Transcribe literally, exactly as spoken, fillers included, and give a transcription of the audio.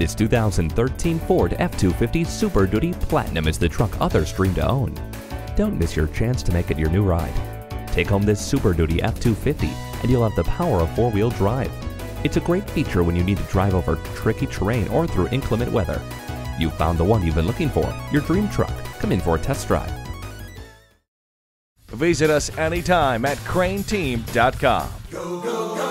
This two thousand thirteen Ford F two fifty Super Duty Platinum is the truck others dream to own. Don't miss your chance to make it your new ride. Take home this Super Duty F two fifty and you'll have the power of four-wheel drive. It's a great feature when you need to drive over tricky terrain or through inclement weather. You've found the one you've been looking for, your dream truck. Come in for a test drive. Visit us anytime at crain team dot com. Go, go, go.